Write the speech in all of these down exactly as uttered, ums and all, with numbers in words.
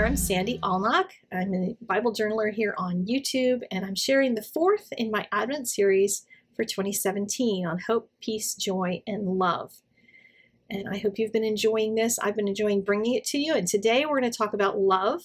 there, I'm Sandy Allnock. I'm a Bible journaler here on YouTube, and I'm sharing the fourth in my Advent series for twenty seventeen on hope, peace, joy, and love. And I hope you've been enjoying this. I've been enjoying bringing it to you, and today we're going to talk about love.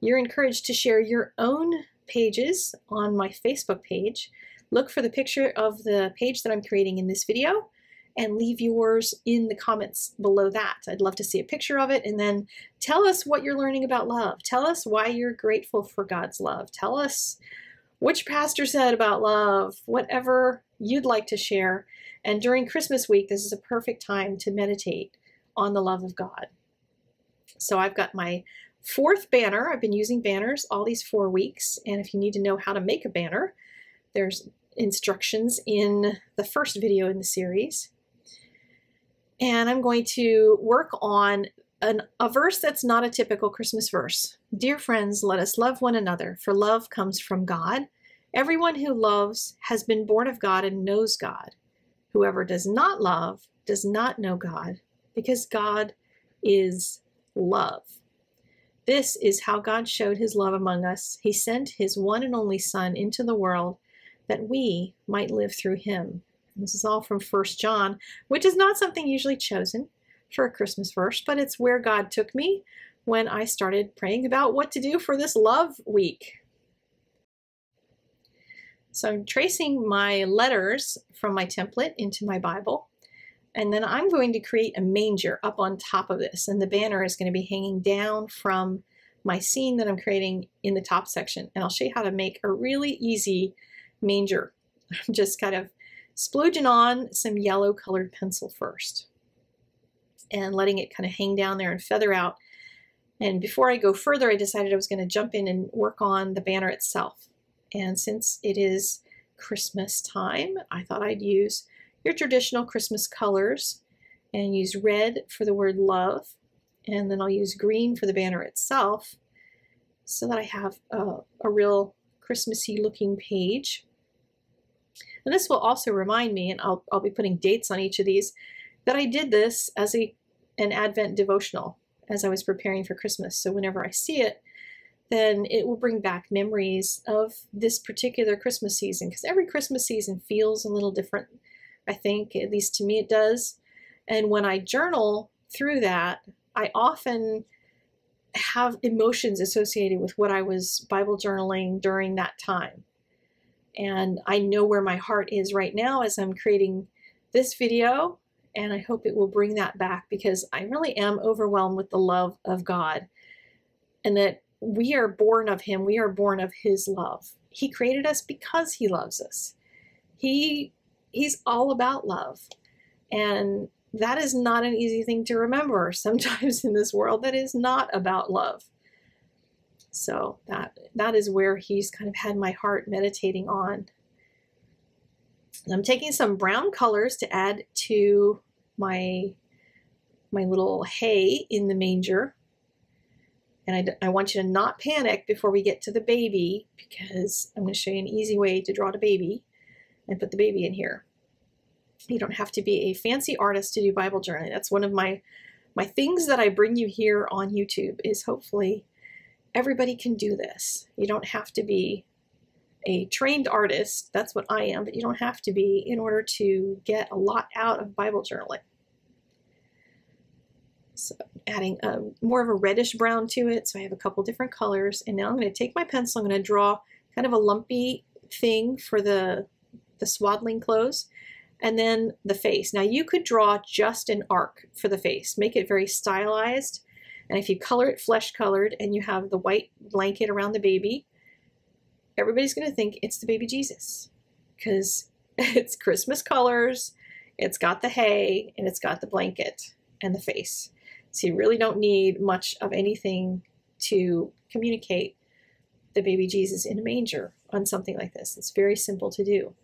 You're encouraged to share your own pages on my Facebook page. Look for the picture of the page that I'm creating in this video, and leave yours in the comments below that. I'd love to see a picture of it, and then tell us what you're learning about love. Tell us why you're grateful for God's love. Tell us what your pastor said about love, whatever you'd like to share. And during Christmas week, this is a perfect time to meditate on the love of God. So I've got my fourth banner. I've been using banners all these four weeks, and if you need to know how to make a banner, there's instructions in the first video in the series. And I'm going to work on an, a verse that's not a typical Christmas verse. Dear friends, let us love one another, for love comes from God. Everyone who loves has been born of God and knows God. Whoever does not love does not know God, because God is love. This is how God showed his love among us. He sent his one and only Son into the world that we might live through him. This is all from First John, which is not something usually chosen for a Christmas verse, but it's where God took me when I started praying about what to do for this love week. So I'm tracing my letters from my template into my Bible, and then I'm going to create a manger up on top of this, and the banner is going to be hanging down from my scene that I'm creating in the top section. And I'll show you how to make a really easy manger. I'm just kind of splodging on some yellow colored pencil first and letting it kind of hang down there and feather out. And before I go further, I decided I was going to jump in and work on the banner itself. And since it is Christmas time, I thought I'd use your traditional Christmas colors and use red for the word love, and then I'll use green for the banner itself, so that I have a, a real Christmassy looking page. And this will also remind me, and I'll, I'll be putting dates on each of these, that I did this as a, an Advent devotional as I was preparing for Christmas. So whenever I see it, then it will bring back memories of this particular Christmas season, because every Christmas season feels a little different, I think, at least to me it does. And when I journal through that, I often have emotions associated with what I was Bible journaling during that time. And I know where my heart is right now as I'm creating this video, and I hope it will bring that back, because I really am overwhelmed with the love of God, and that we are born of him. We are born of his love. He created us because he loves us. He, he's all about love. And that is not an easy thing to remember sometimes in this world that is not about love. So that, that is where he's kind of had my heart meditating on. And I'm taking some brown colors to add to my, my little hay in the manger. And I, I want you to not panic before we get to the baby, because I'm going to show you an easy way to draw the baby and put the baby in here. You don't have to be a fancy artist to do Bible journaling. That's one of my, my things that I bring you here on YouTube, is hopefully everybody can do this. You don't have to be a trained artist. That's what I am, but you don't have to be in order to get a lot out of Bible journaling. So adding a, more of a reddish brown to it. So I have a couple different colors, and now I'm going to take my pencil. I'm going to draw kind of a lumpy thing for the, the swaddling clothes, and then the face. Now you could draw just an arc for the face, make it very stylized. And if you color it flesh colored and you have the white blanket around the baby, everybody's going to think it's the baby Jesus, because it's Christmas colors, it's got the hay, and it's got the blanket and the face. So you really don't need much of anything to communicate the baby Jesus in a manger on something like this. It's very simple to do.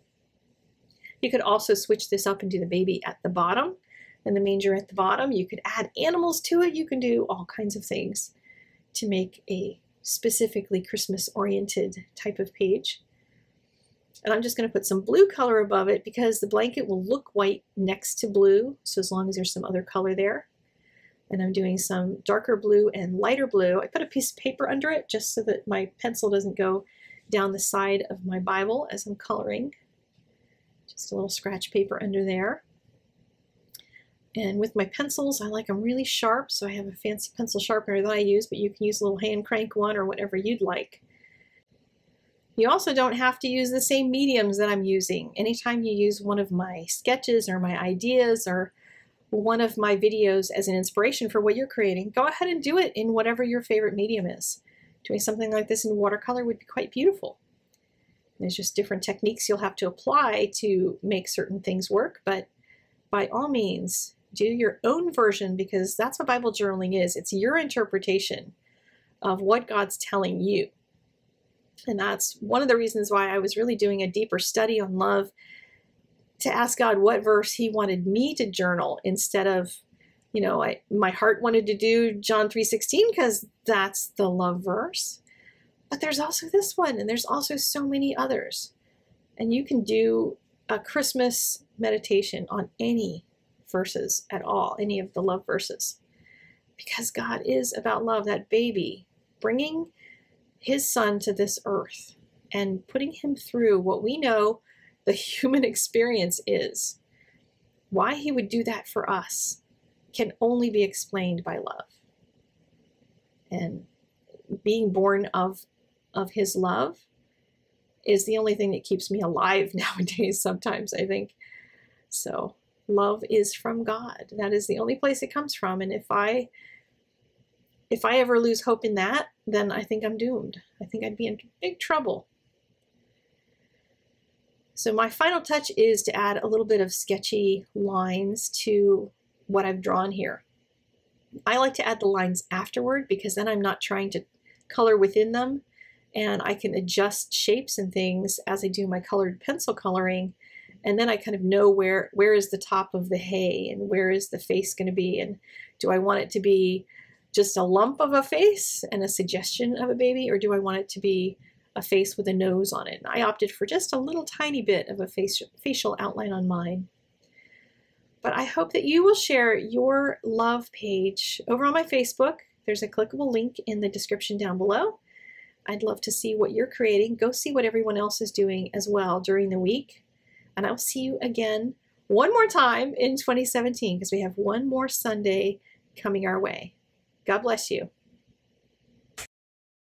You could also switch this up and do the baby at the bottom and the manger at the bottom. You could add animals to it. You can do all kinds of things to make a specifically Christmas-oriented type of page. And I'm just going to put some blue color above it, because the blanket will look white next to blue, so as long as there's some other color there. and I'm doing some darker blue and lighter blue. I put a piece of paper under it just so that my pencil doesn't go down the side of my Bible as I'm coloring. Just a little scratch paper under there. And with my pencils, I like them really sharp, so I have a fancy pencil sharpener that I use, but you can use a little hand crank one or whatever you'd like. You also don't have to use the same mediums that I'm using. Anytime you use one of my sketches or my ideas or one of my videos as an inspiration for what you're creating, go ahead and do it in whatever your favorite medium is. Doing something like this in watercolor would be quite beautiful. There's just different techniques you'll have to apply to make certain things work, but by all means, do your own version, because that's what Bible journaling is. It's your interpretation of what God's telling you. And that's one of the reasons why I was really doing a deeper study on love, to ask God what verse he wanted me to journal instead of, you know, I, my heart wanted to do John three sixteen because that's the love verse. But there's also this one, and there's also so many others. And you can do a Christmas meditation on any verses at all, any of the love verses, because God is about love, that baby bringing his son to this earth and putting him through what we know the human experience is. Why he would do that for us can only be explained by love. And being born of, of his love is the only thing that keeps me alive nowadays sometimes, I think. So love is from God. That is the only place it comes from. And if I If I ever lose hope in that, then I think I'm doomed. I think I'd be in big trouble. So my final touch is to add a little bit of sketchy lines to what I've drawn here. I like to add the lines afterward because then I'm not trying to color within them, and I can adjust shapes and things as I do my colored pencil coloring, and then I kind of know where, where is the top of the hay and where is the face going to be, and do I want it to be just a lump of a face and a suggestion of a baby, or do I want it to be a face with a nose on it? And I opted for just a little tiny bit of a face, facial outline on mine. But I hope that you will share your love page over on my Facebook. There's a clickable link in the description down below. I'd love to see what you're creating. Go see what everyone else is doing as well during the week. And I'll see you again one more time in twenty seventeen, because we have one more Sunday coming our way. God bless you.